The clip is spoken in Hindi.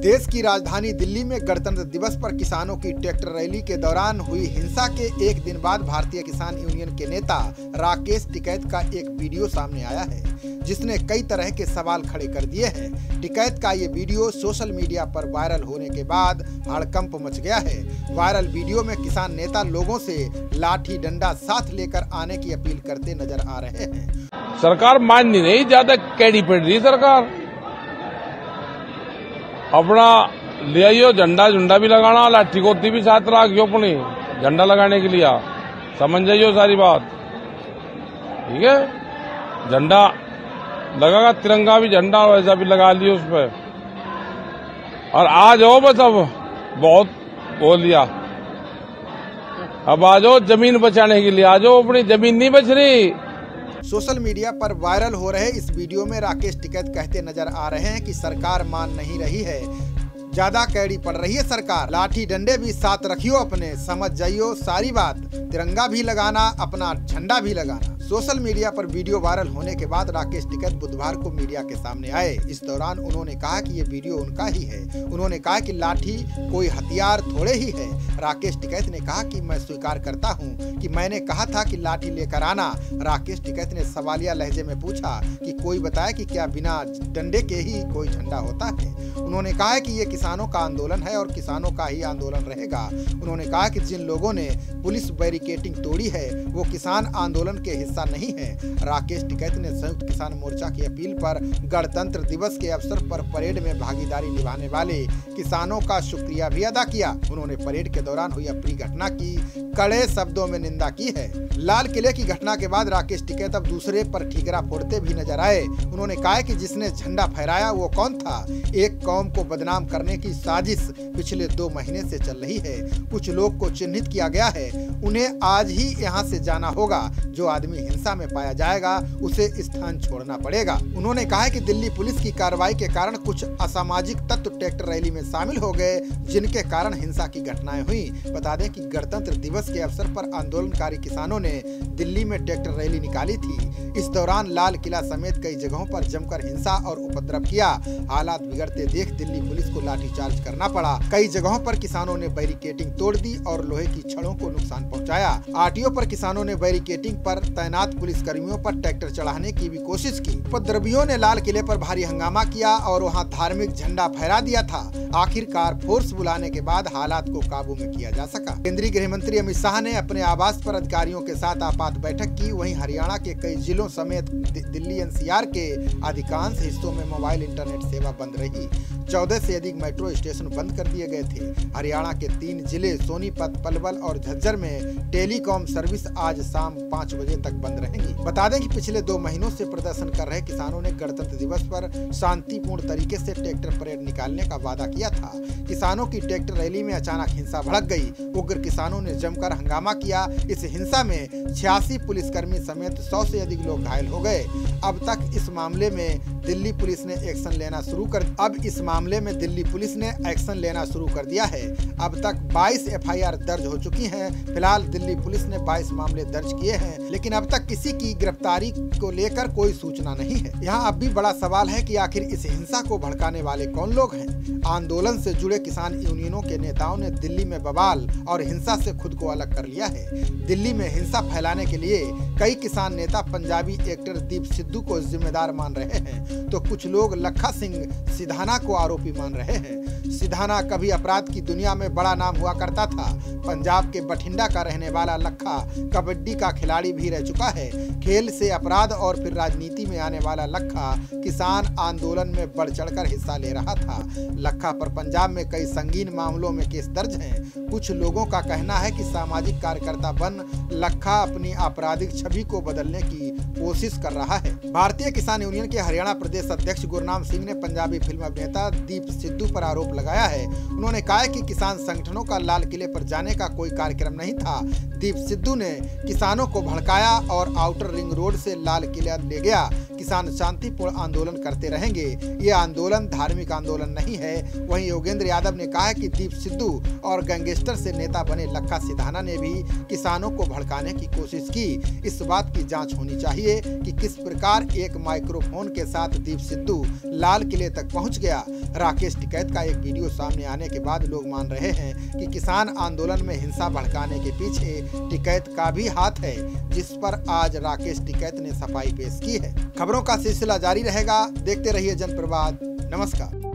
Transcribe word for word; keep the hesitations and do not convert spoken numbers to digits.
देश की राजधानी दिल्ली में गणतंत्र दिवस पर किसानों की ट्रैक्टर रैली के दौरान हुई हिंसा के एक दिन बाद भारतीय किसान यूनियन के नेता राकेश टिकैत का एक वीडियो सामने आया है, जिसने कई तरह के सवाल खड़े कर दिए हैं। टिकैत का ये वीडियो सोशल मीडिया पर वायरल होने के बाद हड़कंप मच गया है। वायरल वीडियो में किसान नेता लोगों से लाठी डंडा साथ लेकर आने की अपील करते नजर आ रहे हैं। सरकार माननी नहीं, ज्यादा कैडी पड़ रही सरकार। अपना ले आइयो झंडा झुंडा भी लगाना, लाठी गोती भी साथ रखियो अपनी झंडा लगाने के लिए, समझ जाइयो सारी बात। ठीक है, झंडा लगागा तिरंगा भी झंडा वैसा भी लगा लियो उस पर। और आ जाओ बस, अब बहुत बोल लिया, अब आ जाओ जमीन बचाने के लिए, आ जाओ, अपनी जमीन नहीं बच रही। सोशल मीडिया पर वायरल हो रहे इस वीडियो में राकेश टिकैत कहते नजर आ रहे हैं कि सरकार मान नहीं रही है, ज्यादा कैड़ी पड़ रही है सरकार, लाठी डंडे भी साथ रखियो अपने, समझ जाइयो सारी बात, तिरंगा भी लगाना, अपना झंडा भी लगाना। सोशल मीडिया पर वीडियो वायरल होने के बाद राकेश टिकैत बुधवार को मीडिया के सामने आए। इस दौरान उन्होंने कहा कि ये वीडियो उनका ही है। उन्होंने कहा कि लाठी कोई हथियार थोड़े ही है। राकेश टिकैत ने कहा कि मैं स्वीकार करता हूं कि मैंने कहा था कि लाठी लेकर आना। राकेश टिकैत ने सवालिया लहजे में पूछा कि कोई बताए कि क्या बिना डंडे के ही कोई झंडा होता है। उन्होंने कहा कि ये किसानों का आंदोलन है और किसानों का ही आंदोलन रहेगा। उन्होंने कहा कि जिन लोगों ने पुलिस बैरिकेडिंग तोड़ी है वो किसान आंदोलन के ऐसा नहीं है। राकेश टिकैत ने संयुक्त किसान मोर्चा की अपील पर गणतंत्र दिवस के अवसर पर परेड में भागीदारी निभाने वाले किसानों का शुक्रिया भी अदा किया। उन्होंने परेड के दौरान हुई अप्रिय घटना की कड़े शब्दों में निंदा की है। लाल किले की घटना के बाद राकेश टिकैत अब दूसरे पर ठीकरा फोड़ते भी नजर आए। उन्होंने कहा कि जिसने झंडा फहराया वो कौन था, एक कौम को बदनाम करने की साजिश पिछले दो महीने से चल रही है। कुछ लोग को चिन्हित किया गया है, उन्हें आज ही यहाँ से जाना होगा। जो आदमी हिंसा में पाया जाएगा उसे स्थान छोड़ना पड़ेगा। उन्होंने कहा कि दिल्ली पुलिस की कार्रवाई के कारण कुछ असामाजिक तत्व ट्रैक्टर रैली में शामिल हो गए, जिनके कारण हिंसा की घटनाएं हुई। बता दें कि गणतंत्र दिवस के अवसर पर आंदोलनकारी किसानों ने दिल्ली में ट्रैक्टर रैली निकाली थी। इस दौरान लाल किला समेत कई जगहों पर जमकर हिंसा और उपद्रव किया। हालात बिगड़ते देख दिल्ली पुलिस को लाठीचार्ज करना पड़ा। कई जगहों पर किसानों ने बैरिकेडिंग तोड़ दी और लोहे की छड़ों को नुकसान पहुँचाया। आरटीओ पर किसानों ने बैरिकेडिंग पर तैनात पुलिस कर्मियों पर ट्रैक्टर चढ़ाने की भी कोशिश की। उपद्रवियों ने लाल किले पर भारी हंगामा किया और वहां धार्मिक झंडा फहरा दिया था। आखिरकार फोर्स बुलाने के बाद हालात को काबू में किया जा सका। केंद्रीय गृह मंत्री अमित शाह ने अपने आवास पर अधिकारियों के साथ आपात बैठक की। वहीं हरियाणा के कई जिलों समेत दिल्ली एनसीआर के अधिकांश हिस्सों में मोबाइल इंटरनेट सेवा बंद रही। चौदह से अधिक मेट्रो स्टेशन बंद कर दिए गए थे। हरियाणा के तीन जिले सोनीपत, पलवल और झज्जर में टेलीकॉम सर्विस आज शाम पाँच बजे तक बंद रहेगी। बता दें कि पिछले दो महीनों से प्रदर्शन कर रहे किसानों ने गणतंत्र दिवस पर शांतिपूर्ण तरीके से ट्रैक्टर परेड निकालने का वादा किया था। किसानों की ट्रैक्टर रैली में अचानक हिंसा भड़क गई। उग्र किसानों ने जमकर हंगामा किया। इस हिंसा में छियासी पुलिसकर्मी समेत सौ से अधिक लोग घायल हो गए। अब तक इस मामले में दिल्ली पुलिस ने एक्शन लेना शुरू कर अब इस मामले में दिल्ली पुलिस ने एक्शन लेना शुरू कर दिया है। अब तक बाईस एफ आई आर दर्ज हो चुकी है। फिलहाल दिल्ली पुलिस ने बाईस मामले दर्ज किए हैं, लेकिन अब तक किसी की गिरफ्तारी को लेकर कोई सूचना नहीं है। यहाँ अब भी बड़ा सवाल है कि आखिर इस हिंसा को भड़काने वाले कौन लोग हैं। आंदोलन से जुड़े किसान यूनियनों के नेताओं ने दिल्ली में बवाल और हिंसा से खुद को अलग कर लिया है। दिल्ली में हिंसा फैलाने के लिए कई किसान नेता पंजाबी एक्टर दीप सिद्धू को जिम्मेदार मान रहे हैं, तो कुछ लोग लक्का सिधाना को आरोपी मान रहे हैं। सिधाना कभी अपराध की दुनिया में बड़ा नाम हुआ करता था। पंजाब के बठिंडा का रहने वाला लक्का कबड्डी का खिलाड़ी भी रह चुका है। खेल से अपराध और फिर राजनीति में आने वाला लक्का किसान आंदोलन में बढ़ चढ़कर हिस्सा ले रहा था। लक्का पर पंजाब में कई संगीन मामलों में केस दर्ज हैं। कुछ लोगों का कहना है कि सामाजिक कार्यकर्ता बन लक्का अपनी आपराधिक छवि को बदलने की कोशिश कर रहा है। भारतीय किसान यूनियन के हरियाणा प्रदेश अध्यक्ष गुरनाम सिंह ने पंजाबी फिल्म अभिनेता दीप सिद्धू पर आरोप लगाया है। उन्होंने कहा कि किसान संगठनों का लाल किले पर जाने का कोई कार्यक्रम नहीं था। दीप सिद्धू ने किसानों को भड़काया और आउटर रिंग रोड से लाल किला ले गया। किसान शांतिपूर्ण आंदोलन करते रहेंगे। ये आंदोलन धार्मिक आंदोलन नहीं है। वहीं योगेंद्र यादव ने कहा कि दीप सिद्धू और गैंगस्टर से नेता बने लक्का सिधाना ने भी किसानों को भड़काने की कोशिश की। इस बात की जाँच होनी चाहिए कि किस प्रकार एक माइक्रोफोन के साथ दीप सिद्धू लाल किले तक पहुँच गया। राकेश टिकैत का एक वीडियो सामने आने के बाद लोग मान रहे हैं कि किसान आंदोलन में हिंसा भड़काने के पीछे टिकैत का भी हाथ है, जिस पर आज राकेश टिकैत ने सफाई पेश की है। खबरों का सिलसिला जारी रहेगा, देखते रहिए जनप्रवाद। नमस्कार।